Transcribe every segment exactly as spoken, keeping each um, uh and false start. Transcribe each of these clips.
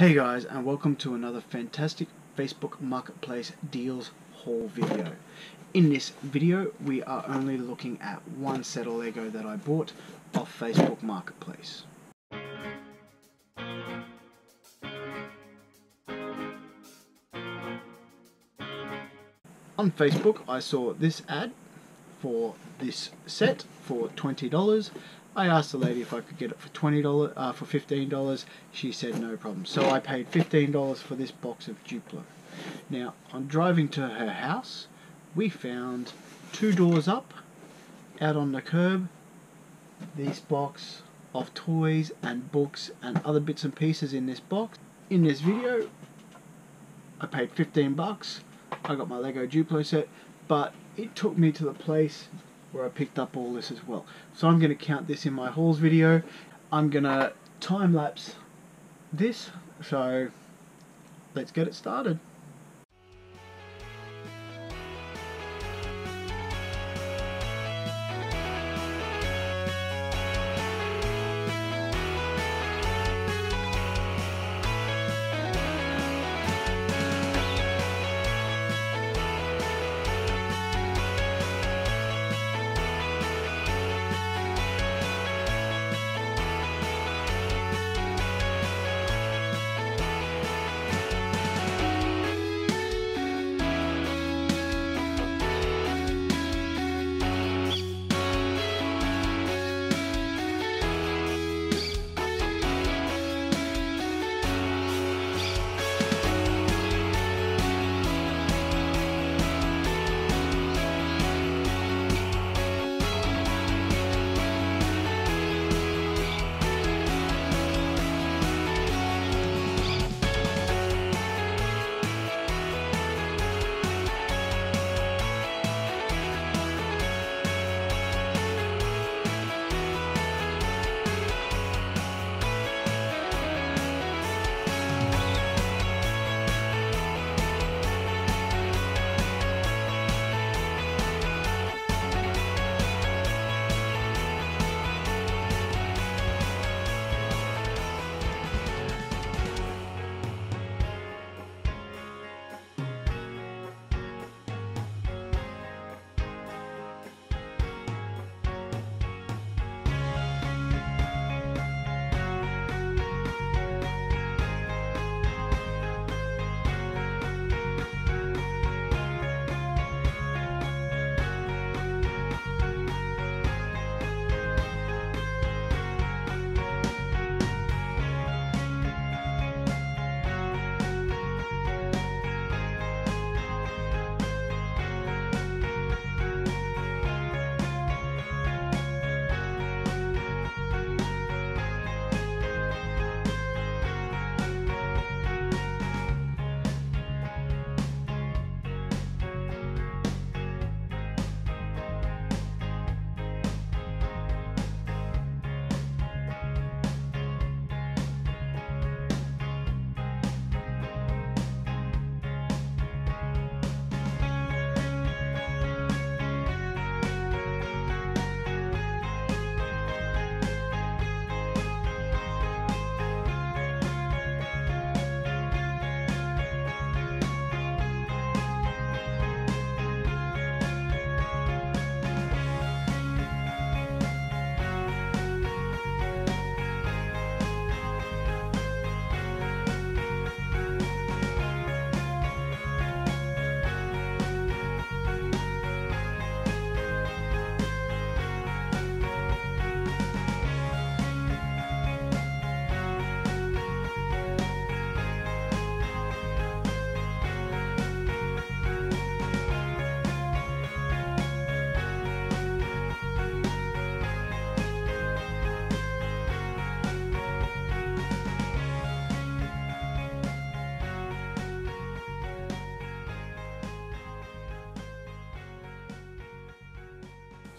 Hey guys, and welcome to another fantastic Facebook Marketplace deals haul video. In this video we are only looking at one set of Lego that I bought off Facebook Marketplace. On Facebook I saw this ad for this set for twenty dollars. I asked the lady if I could get it for twenty dollars, uh, for fifteen dollars. She said no problem. So I paid fifteen dollars for this box of Duplo. Now, on driving to her house, we found two doors up, out on the curb, this box of toys and books and other bits and pieces in this box. In this video, I paid fifteen bucks. I got my Lego Duplo set, but it took me to the place where I picked up all this as well. So I'm going to count this in my hauls video. I'm going to time lapse this, so let's get it started.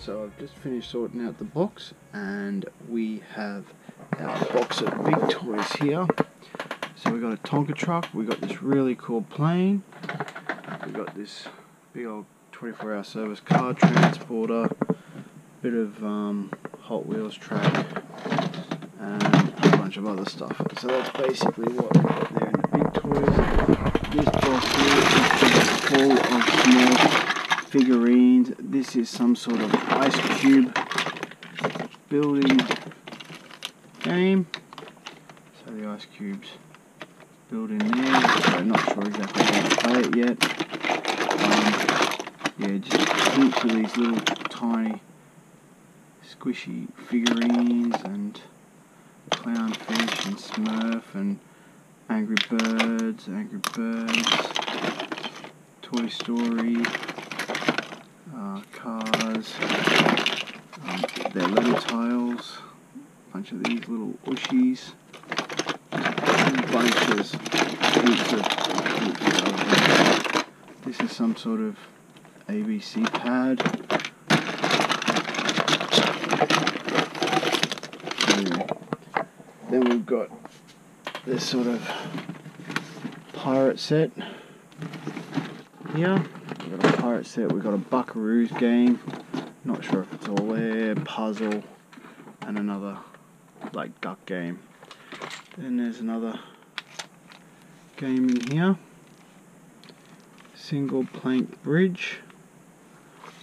So I've just finished sorting out the box, and we have our box of big toys here. So we got a Tonka truck, we got this really cool plane, we got this big old twenty-four hour service car transporter, bit of um, Hot Wheels track, and a bunch bunch of other stuff. So that's basically what we've got there in the big toys. This box here is full of Smurf figurines. This is some sort of ice cube building game. So the ice cubes build in there. So I'm not sure exactly how to play it yet. Um, yeah, just heaps of these little tiny squishy figurines and clownfish and Smurf and Angry Birds, Angry Birds, Toy Story, uh, Cars, um, their letter tiles, a bunch of these little ooshies, bunches, heaps of, heaps of this is some sort of A B C pad. Then we've got this sort of pirate set here. We've got a pirate set, we've got a Buckaroos game, not sure if it's all there, puzzle, and another like duck game. Then there's another game in here, single plank bridge,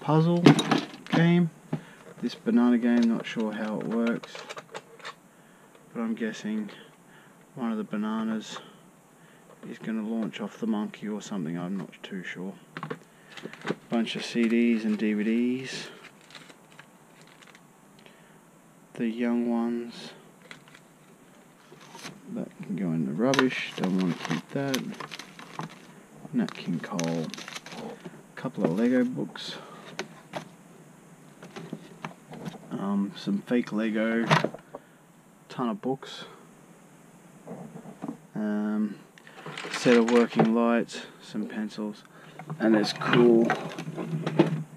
puzzle game, this banana game, not sure how it works. But I'm guessing one of the bananas is going to launch off the monkey or something, I'm not too sure. Bunch of C Ds and D V Ds. The young ones. That can go in the rubbish, don't want to keep that. Nat King Cole. A couple of Lego books. Um, some fake Lego. Ton of books, um, set of working lights, some pencils, and this cool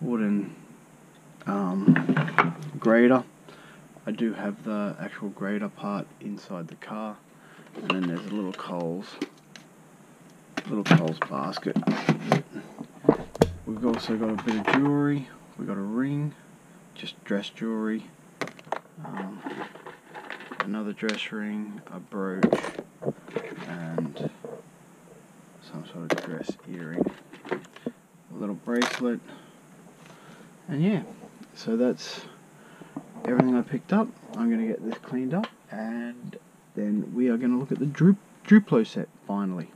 wooden um, grader. I do have the actual grader part inside the car, and then there's a little Coles, little Coles basket. We've also got a bit of jewellery. We've got a ring, just dress jewellery. Um, Another dress ring, a brooch, and some sort of dress earring. A little bracelet. And yeah, so that's everything I picked up. I'm going to get this cleaned up, and then we are going to look at the Duplo set, finally.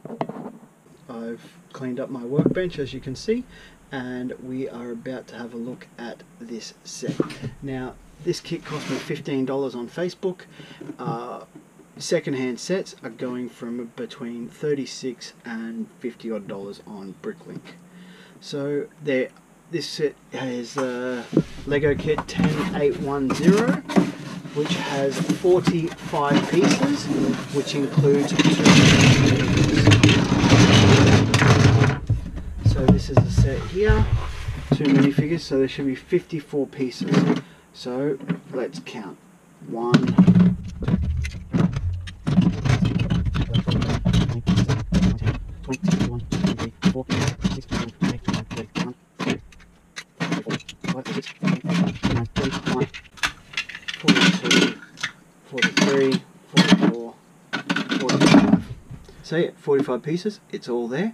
I've cleaned up my workbench, as you can see, and we are about to have a look at this set. Now, this kit cost me fifteen dollars on Facebook. Uh, second-hand sets are going from between thirty-six dollars and fifty odd dollars on BrickLink. So there, this set has a Lego kit ten eight ten, which has forty-five pieces, which includes two. So this is the set here, two minifigures, so there should be fifty-four pieces. So let's count. One, forty-two, forty-three, forty-four, forty-five. So yeah, forty-five pieces, it's all there.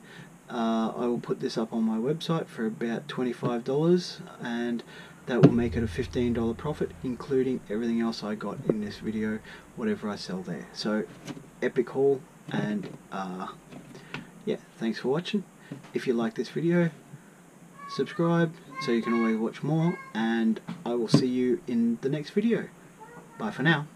Uh, I will put this up on my website for about twenty-five dollars, and that will make it a fifteen dollar profit, including everything else I got in this video, whatever I sell there. So, epic haul, and uh, yeah, thanks for watching. If you like this video, subscribe so you can always watch more, and I will see you in the next video. Bye for now.